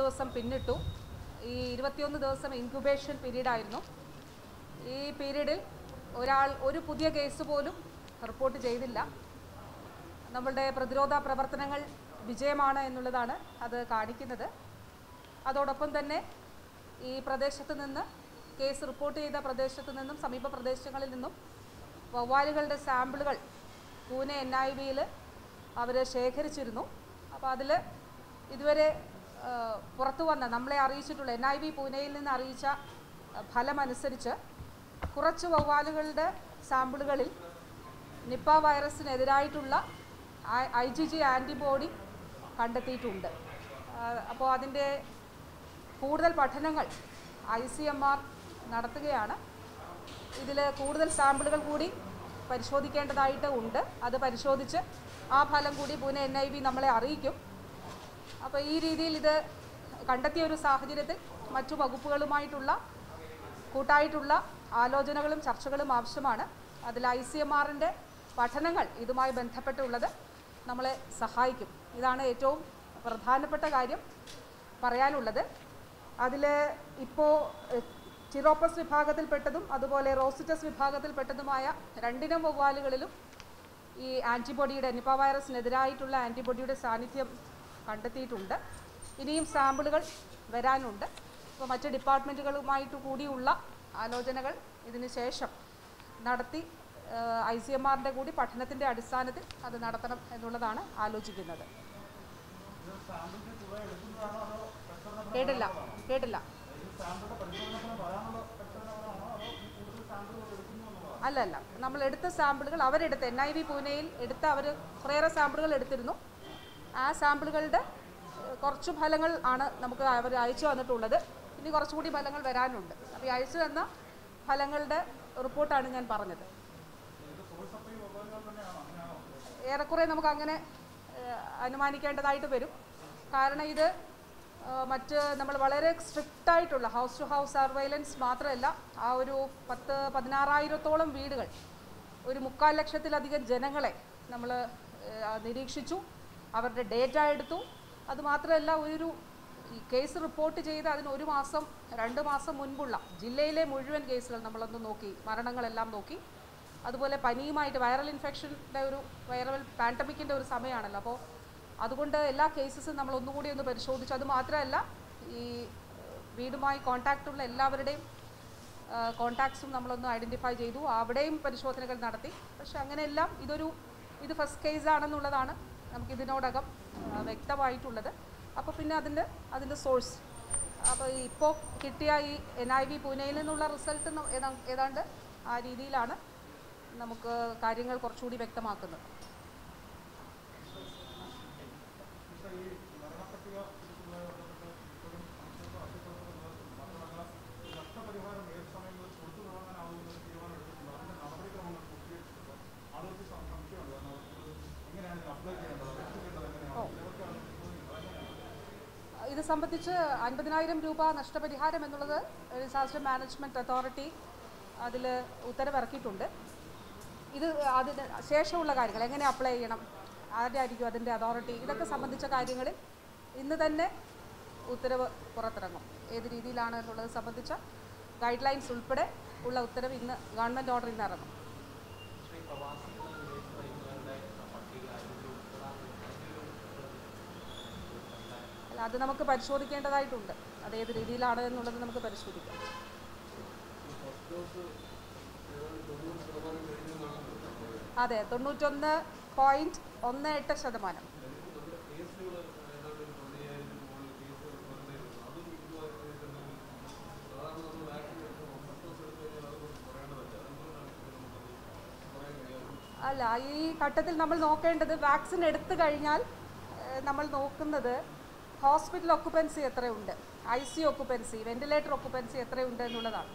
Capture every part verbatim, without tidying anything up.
ദിവസം പിന്നിട്ടു ഈ ഇരുപത്തിയൊന്ന് ദിവസം ഇൻക്യുബേഷൻ പീരീഡ് ആയിരുന്നു ഈ പീരീഡിൽ ഒരാൾ ഒരു പുതിയ കേസ് പോലും റിപ്പോർട്ട് ചെയ്തില്ല നമ്മളുടെ പ്രതിരോധ പ്രവർത്തനങ്ങൾ വിജയമാണ് എന്നുള്ളതാണ് അത് കാണിക്കുന്നത് അതോടൊപ്പം തന്നെ ഈ പ്രദേശത്തു നിന്ന് കേസ് റിപ്പോർട്ട് ചെയ്ത പ്രദേശത്തു നിന്നും സമീപ പ്രദേശങ്ങളിൽ നിന്നും വവ്വാലുകളുടെ സാമ്പിളുകൾ പൂനെ എൻ ഐ വിയിൽ അവർ ശേഖരിച്ചിരുന്നു അപ്പോൾ അതിൽ ഇതുവരെ പുറത്തു വന്ന നമ്മളെ അറിയിച്ചിട്ടുള്ള എൻ ഐ വി പൂനെയിൽ നിന്ന് അറിയിച്ച ഫലമനുസരിച്ച് കുറച്ച് വവ്വാലുകളുടെ സാമ്പിളുകളിൽ നിപ്പ വൈറസിനെതിരായിട്ടുള്ള ഐ ജി ജി ആൻറ്റിബോഡി കണ്ടെത്തിയിട്ടുണ്ട് അപ്പോൾ അതിൻ്റെ കൂടുതൽ പഠനങ്ങൾ ഐ സി എം ആർ നടത്തുകയാണ് ഇതിൽ കൂടുതൽ സാമ്പിളുകൾ കൂടി പരിശോധിക്കേണ്ടതായിട്ട് ഉണ്ട് അത് പരിശോധിച്ച് ആ ഫലം കൂടി പൂനെ എൻ ഐ വി നമ്മളെ അറിയിക്കും അപ്പോൾ ഈ രീതിയിൽ ഇത് കണ്ടെത്തിയ ഒരു സാഹചര്യത്തിൽ മറ്റു വകുപ്പുകളുമായിട്ടുള്ള കൂട്ടായിട്ടുള്ള ആലോചനകളും ചർച്ചകളും ആവശ്യമാണ് അതിൽ ഐ സി എം ആറിൻ്റെ പഠനങ്ങൾ ഇതുമായി ബന്ധപ്പെട്ടുള്ളത് നമ്മളെ സഹായിക്കും ഇതാണ് ഏറ്റവും പ്രധാനപ്പെട്ട കാര്യം പറയാനുള്ളത് അതിൽ ഇപ്പോൾ ചിറോപ്പസ് വിഭാഗത്തിൽപ്പെട്ടതും അതുപോലെ റോസിറ്റസ് വിഭാഗത്തിൽപ്പെട്ടതുമായ രണ്ടിനം വവ്വാലുകളിലും ഈ ആൻറ്റിബോഡിയുടെ നിപ്പ വൈറസിനെതിരായിട്ടുള്ള ആൻറ്റിബോഡിയുടെ സാന്നിധ്യം കണ്ടെത്തിയിട്ടുണ്ട് ഇനിയും സാമ്പിളുകൾ വരാനുണ്ട് അപ്പോൾ മറ്റ് ഡിപ്പാർട്ട്മെൻറ്റുകളുമായിട്ട് കൂടിയുള്ള ആലോചനകൾ ഇതിന് ശേഷം നടത്തി ഐ സി എം ആറിൻ്റെ കൂടി പഠനത്തിൻ്റെ അടിസ്ഥാനത്തിൽ അത് നടത്തണം എന്നുള്ളതാണ് ആലോചിക്കുന്നത് കേട്ടില്ല കേട്ടില്ല അല്ല അല്ല നമ്മൾ എടുത്ത സാമ്പിളുകൾ അവരെടുത്ത് എൻ ഐ വി പൂനെയിൽ എടുത്ത അവർ കുറേയേറെ സാമ്പിളുകൾ എടുത്തിരുന്നു ആ സാമ്പിളുകളുടെ കുറച്ച് ഫലങ്ങൾ ആണ് നമുക്ക് അവർ അയച്ചു വന്നിട്ടുള്ളത് ഇനി കുറച്ചുകൂടി ഫലങ്ങൾ വരാനുണ്ട് അപ്പോൾ ഈ അയച്ചു തന്ന ഫലങ്ങളുടെ റിപ്പോർട്ടാണ് ഞാൻ പറഞ്ഞത് ഏറെക്കുറെ നമുക്കങ്ങനെ അനുമാനിക്കേണ്ടതായിട്ട് വരും കാരണം ഇത് മറ്റ് നമ്മൾ വളരെ സ്ട്രിക്റ്റായിട്ടുള്ള ഹൗസ് ടു ഹൗസ് സർവൈലൻസ് മാത്രമല്ല ആ ഒരു പത്ത് പതിനാറായിരത്തോളം വീടുകൾ ഒരു മുക്കാൽ ലക്ഷത്തിലധികം ജനങ്ങളെ നമ്മൾ നിരീക്ഷിച്ചു അവരുടെ ഡേറ്റ എടുത്തു അതുമാത്രമല്ല ഒരു കേസ് റിപ്പോർട്ട് ചെയ്ത് അതിന് ഒരു മാസം രണ്ട് മാസം മുൻപുള്ള ജില്ലയിലെ മുഴുവൻ കേസുകൾ നമ്മളൊന്ന് നോക്കി മരണങ്ങളെല്ലാം നോക്കി അതുപോലെ പനിയുമായിട്ട് വൈറൽ ഇൻഫെക്ഷൻ്റെ ഒരു വൈറൽ പാൻഡമിക്കിൻ്റെ ഒരു സമയമാണല്ലോ അപ്പോൾ അതുകൊണ്ട് എല്ലാ കേസസും നമ്മൾ ഒന്നുകൂടി ഒന്ന് പരിശോധിച്ചു അതുമാത്രമല്ല ഈ വീടുമായി കോൺടാക്റ്റുള്ള എല്ലാവരുടെയും കോൺടാക്ട്സും നമ്മളൊന്ന് ഐഡൻറ്റിഫൈ ചെയ്തു അവിടെയും പരിശോധനകൾ നടത്തി പക്ഷെ അങ്ങനെയെല്ലാം ഇതൊരു ഇത് ഫസ്റ്റ് കേസാണെന്നുള്ളതാണ് നമുക്കിതിനോടകം വ്യക്തമായിട്ടുള്ളത് അപ്പോൾ പിന്നെ അതിൻ്റെ അതിൻ്റെ സോഴ്സ് അപ്പോൾ ഇപ്പോൾ കിട്ടിയ ഈ എൻ ഐ വി പൂനെയിൽ നിന്നുള്ള റിസൾട്ട് ഏതാണ്ട് ആ രീതിയിലാണ് നമുക്ക് കാര്യങ്ങൾ കുറച്ചുകൂടി വ്യക്തമാക്കുന്നത് ഇത് സംബന്ധിച്ച് അൻപതിനായിരം രൂപ നഷ്ടപരിഹാരം എന്നുള്ളത് ഡിസാസ്റ്റർ മാനേജ്മെൻറ്റ് അതോറിറ്റി അതിൽ ഉത്തരവിറക്കിയിട്ടുണ്ട് ഇത് അതിന് ശേഷമുള്ള കാര്യങ്ങൾ എങ്ങനെ അപ്ലൈ ചെയ്യണം ആരുടെ ആയിരിക്കും അതിൻ്റെ അതോറിറ്റി ഇതൊക്കെ സംബന്ധിച്ച കാര്യങ്ങളിൽ ഇന്ന് തന്നെ ഉത്തരവ് പുറത്തിറങ്ങും ഏത് രീതിയിലാണ് എന്നുള്ളത് സംബന്ധിച്ച ഗൈഡ് ലൈൻസ് ഉൾപ്പെടെ ഉള്ള ഉത്തരവ് ഇന്ന് ഗവൺമെൻറ് ഓർഡർ ഇന്ന് ഇറങ്ങും അത് നമുക്ക് പരിശോധിക്കേണ്ടതായിട്ടുണ്ട് അത് ഏത് രീതിയിലാണ് എന്നുള്ളത് നമുക്ക് പരിശോധിക്കാം അതെ തൊണ്ണൂറ്റൊന്ന് പോയിൻറ്റ് ഒന്ന് എട്ട് ശതമാനം അല്ല ഈ ഘട്ടത്തിൽ നമ്മൾ നോക്കേണ്ടത് വാക്സിൻ എടുത്തു കഴിഞ്ഞാൽ നമ്മൾ നോക്കുന്നത് ഹോസ്പിറ്റൽ ഒക്കുപ്പൻസി എത്രയുണ്ട് I C occupancy ventilator occupancy എത്രയുണ്ട് എന്നുള്ളതാണ്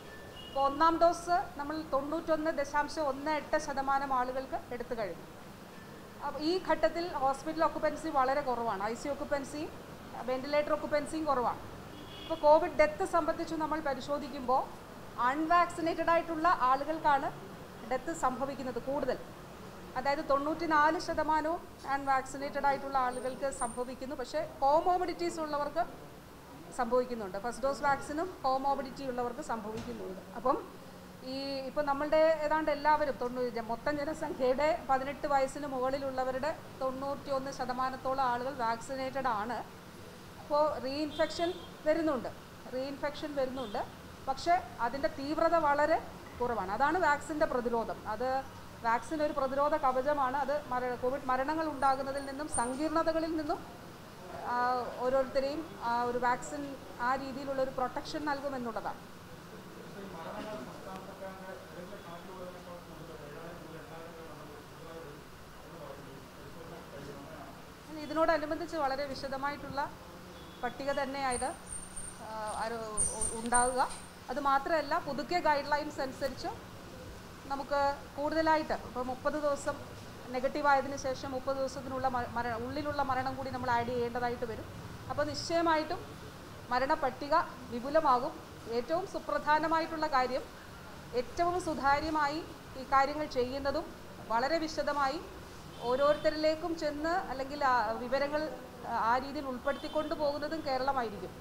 അപ്പോൾ ഒന്നാം ഡോസ് നമ്മൾ തൊണ്ണൂറ്റൊന്ന് ദശാംശം ഒന്ന് എട്ട് ശതമാനം ആളുകൾക്ക് എടുത്തു കഴിഞ്ഞു അപ്പോൾ ഈ ഘട്ടത്തിൽ ഹോസ്പിറ്റൽ ഒക്കുപ്പൻസി വളരെ കുറവാണ് ഐ സി ഒക്കുപ്പൻസിയും വെന്റിലേറ്റർ ഒക്കുപ്പൻസിയും കുറവാണ് ഇപ്പോൾ കോവിഡ് ഡെത്ത് സംബന്ധിച്ച് നമ്മൾ പരിശോധിക്കുമ്പോൾ അൺവാക്സിനേറ്റഡ് ആയിട്ടുള്ള ആളുകൾക്കാണ് ഡെത്ത് സംഭവിക്കുന്നത് കൂടുതൽ അതായത് തൊണ്ണൂറ്റി നാല് ശതമാനവും അൺവാക്സിനേറ്റഡ് ആയിട്ടുള്ള ആളുകൾക്ക് സംഭവിക്കുന്നു പക്ഷേ കോമോബിഡിറ്റീസ് ഉള്ളവർക്ക് സംഭവിക്കുന്നുണ്ട്. ഫസ്റ്റ് ഡോസ് വാക്സിനും കോമോർബിഡിറ്റി ഉള്ളവർക്ക് സംഭവിക്കുന്നുണ്ട്. അപ്പം ഈ ഇപ്പോൾ നമ്മളുടെ ഏതാണ്ട് എല്ലാവരും തൊണ്ണൂറ് മൊത്തം ജനസംഖ്യയുടെ പതിനെട്ട് വയസ്സിന് മുകളിലുള്ളവരുടെ തൊണ്ണൂറ്റി ഒന്ന് ശതമാനത്തോളം ആളുകൾ വാക്സിനേറ്റഡ് ആണ്. അപ്പോൾ റീഇൻഫെക്ഷൻ വരുന്നുണ്ട് റീഇൻഫെക്ഷൻ വരുന്നുണ്ട് പക്ഷേ അതിൻ്റെ തീവ്രത വളരെ കുറവാണ്. അതാണ് വാക്സിൻ്റെ പ്രതിരോധം. അത് വാക്സിൻ ഒരു പ്രതിരോധ കവചമാണ്. അത് മര കോവിഡ് മരണങ്ങൾ ഉണ്ടാകുന്നതിൽ നിന്നും സങ്കീർണതകളിൽ നിന്നും ഓരോരുത്തരെയും ഒരു വാക്സിൻ ആ രീതിയിലുള്ള ഒരു പ്രൊട്ടക്ഷൻ നൽകുമെന്നുള്ളതാണ്. ഇതിനോടനുബന്ധിച്ച് വളരെ വിശദമായിട്ടുള്ള പട്ടിക തന്നെയായത് ഉണ്ടാവുക. അതുമാത്രമല്ല പുതുക്കിയ ഗൈഡ് ലൈൻസ് അനുസരിച്ച് നമുക്ക് കൂടുതലായിട്ട് ഇപ്പോൾ മുപ്പത് ദിവസം നെഗറ്റീവായതിനു ശേഷം മുപ്പത് ദിവസത്തിനുള്ള മര ഉള്ളിലുള്ള മരണം കൂടി നമ്മൾ ആഡ് ചെയ്യേണ്ടതായിട്ട് വരും. അപ്പോൾ നിശ്ചയമായിട്ടും മരണപ്പട്ടിക വിപുലമാകും. ഏറ്റവും സുപ്രധാനമായിട്ടുള്ള കാര്യം ഏറ്റവും സുതാര്യമായി ഈ കാര്യങ്ങൾ ചെയ്യുന്നതും വളരെ വിശദമായി ഓരോരുത്തരിലേക്കും ചെന്ന് അല്ലെങ്കിൽ വിവരങ്ങൾ ആ രീതിയിൽ ഉൾപ്പെടുത്തിക്കൊണ്ട് പോകുന്നതും കേരളമായിരിക്കും.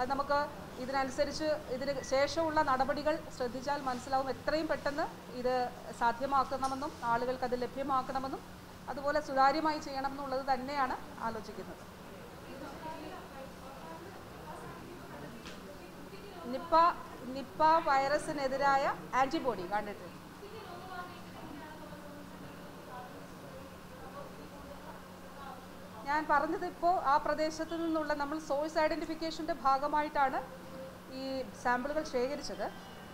അത് നമുക്ക് ഇതിനനുസരിച്ച് ഇതിന് ശേഷമുള്ള നടപടികൾ ശ്രദ്ധിച്ചാൽ മനസ്സിലാവും. എത്രയും പെട്ടെന്ന് ഇത് സാധ്യമാക്കണമെന്നും ആളുകൾക്ക് അത് ലഭ്യമാക്കണമെന്നും അതുപോലെ സുതാര്യമായി ചെയ്യണമെന്നുള്ളത് തന്നെയാണ് ആലോചിക്കുന്നത്. നിപ്പ നിപ്പ വൈറസിനെതിരായ ആൻറ്റിബോഡി കണ്ടിട്ടുണ്ട്. ഞാൻ പറഞ്ഞത് ഇപ്പോൾ ആ പ്രദേശത്തു നിന്നുള്ള നമ്മൾ സോഴ്സ് ഐഡൻറ്റിഫിക്കേഷൻ്റെ ഭാഗമായിട്ടാണ് ഈ സാമ്പിളുകൾ ശേഖരിച്ചത്.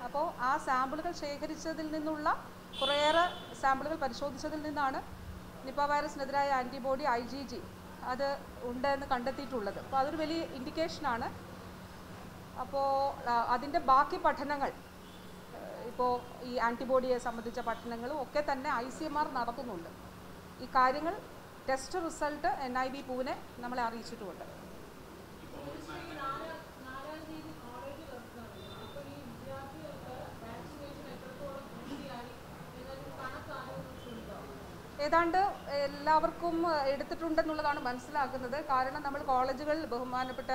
അപ്പോൾ ആ സാമ്പിളുകൾ ശേഖരിച്ചതിൽ നിന്നുള്ള കുറേയേറെ സാമ്പിളുകൾ പരിശോധിച്ചതിൽ നിന്നാണ് നിപ്പ വൈറസിനെതിരായ ആൻറ്റിബോഡി ഐ ജി ജി അത് ഉണ്ട് എന്ന് കണ്ടെത്തിയിട്ടുള്ളത്. അപ്പോൾ അതൊരു വലിയ ഇൻഡിക്കേഷനാണ്. അപ്പോൾ അതിൻ്റെ ബാക്കി പഠനങ്ങൾ ഇപ്പോൾ ഈ ആൻറ്റിബോഡിയെ സംബന്ധിച്ച പഠനങ്ങളും ഒക്കെ തന്നെ ഐ സി എം ആർ നടത്തുന്നുണ്ട്. ഈ കാര്യങ്ങൾ test result N I V Pune നമ്മളെ അറിയിച്ചിട്ടുമുണ്ട്. ഏതാണ്ട് എല്ലാവർക്കും എടുത്തിട്ടുണ്ടെന്നുള്ളതാണ് മനസ്സിലാക്കുന്നത്. കാരണം നമ്മൾ കോളേജുകൾ ബഹുമാനപ്പെട്ട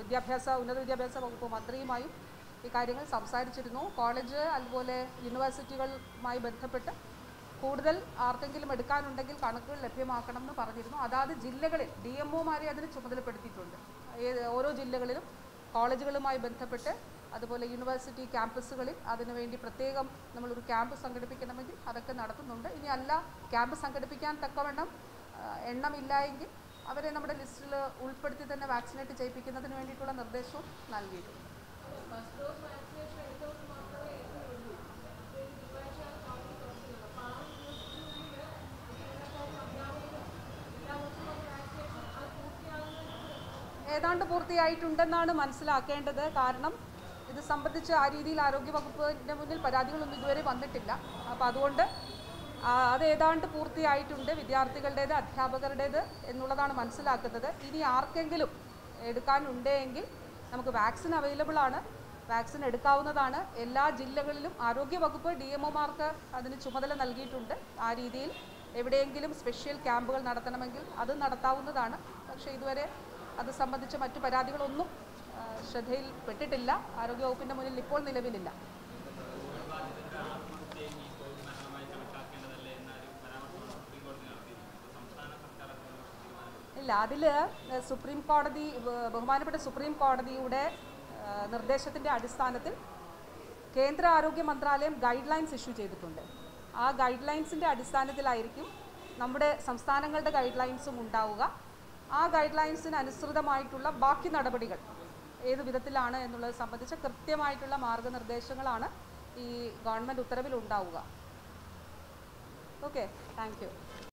വിദ്യാഭ്യാസ ഉന്നത വിദ്യാഭ്യാസ വകുപ്പ് മന്ത്രിയുമായും ഈ കാര്യങ്ങൾ സംസാരിച്ചിരുന്നു. കോളേജ് അതുപോലെ യൂണിവേഴ്സിറ്റികളുമായി ബന്ധപ്പെട്ട് കൂടുതൽ ആർക്കെങ്കിലും എടുക്കാനുണ്ടെങ്കിൽ കണക്കുകൾ ലഭ്യമാക്കണം എന്ന് പറഞ്ഞിരുന്നു. അതാത് ജില്ലകളിൽ ഡി എം ഒമാരെ അതിന് ചുമതലപ്പെടുത്തിയിട്ടുണ്ട്. ഏത് ഓരോ ജില്ലകളിലും കോളേജുകളുമായി ബന്ധപ്പെട്ട് അതുപോലെ യൂണിവേഴ്സിറ്റി ക്യാമ്പസുകളിൽ അതിനുവേണ്ടി പ്രത്യേകം നമ്മളൊരു ക്യാമ്പ് സംഘടിപ്പിക്കണമെങ്കിൽ അതൊക്കെ നടത്തുന്നുണ്ട്. ഇനി അല്ല ക്യാമ്പ് സംഘടിപ്പിക്കാൻ തക്കവണ്ണം എണ്ണമില്ല എങ്കിൽ അവരെ നമ്മുടെ ലിസ്റ്റിൽ ഉൾപ്പെടുത്തി തന്നെ വാക്സിനേറ്റ് ചെയ്യിപ്പിക്കുന്നതിന് വേണ്ടിയിട്ടുള്ള നിർദ്ദേശവും നൽകിയിട്ടുണ്ട്. ഏതാണ്ട് പൂർത്തിയായിട്ടുണ്ടെന്നാണ് മനസ്സിലാക്കേണ്ടത്. കാരണം ഇത് സംബന്ധിച്ച് ആ രീതിയിൽ ആരോഗ്യവകുപ്പിൻ്റെ മുന്നിൽ പരാതികളൊന്നും ഇതുവരെ വന്നിട്ടില്ല. അപ്പോൾ അതുകൊണ്ട് അത് ഏതാണ്ട് പൂർത്തിയായിട്ടുണ്ട്. വിദ്യാർത്ഥികളുടേത് അധ്യാപകരുടേത് എന്നുള്ളതാണ് മനസ്സിലാക്കുന്നത്. ഇനി ആർക്കെങ്കിലും എടുക്കാനുണ്ടെങ്കിൽ നമുക്ക് വാക്സിൻ അവൈലബിൾ ആണ്, വാക്സിൻ എടുക്കാവുന്നതാണ്. എല്ലാ ജില്ലകളിലും ആരോഗ്യവകുപ്പ് ഡി എം ഒമാർക്ക് അതിന് ചുമതല നൽകിയിട്ടുണ്ട്. ആ രീതിയിൽ എവിടെയെങ്കിലും സ്പെഷ്യൽ ക്യാമ്പുകൾ നടത്തണമെങ്കിൽ അത് നടത്താവുന്നതാണ്. പക്ഷേ ഇതുവരെ അത് സംബന്ധിച്ച് മറ്റു പരാതികളൊന്നും ശ്രദ്ധയിൽപ്പെട്ടിട്ടില്ല. ആരോഗ്യവകുപ്പിൻ്റെ മുന്നിൽ ഇപ്പോൾ നിലവിലില്ല. ഇല്ല, അതിൽ സുപ്രീം കോടതി ബഹുമാനപ്പെട്ട സുപ്രീം കോടതിയുടെ നിർദ്ദേശത്തിൻ്റെ അടിസ്ഥാനത്തിൽ കേന്ദ്ര ആരോഗ്യ മന്ത്രാലയം ഗൈഡ് ലൈൻസ് ഇഷ്യൂ ചെയ്തിട്ടുണ്ട്. ആ ഗൈഡ് ലൈൻസിൻ്റെ അടിസ്ഥാനത്തിലായിരിക്കും നമ്മുടെ സംസ്ഥാനങ്ങളുടെ ഗൈഡ് ലൈൻസും ഉണ്ടാവുക. ആ ഗൈഡ് ലൈൻസിന് അനുസൃതമായിട്ടുള്ള ബാക്കി നടപടികൾ ഏത് വിധത്തിലാണ് എന്നുള്ളത് സംബന്ധിച്ച് കൃത്യമായിട്ടുള്ള മാർഗനിർദ്ദേശങ്ങളാണ് ഈ ഗവൺമെൻറ് ഉത്തരവിലുണ്ടാവുക. Okay, thank U.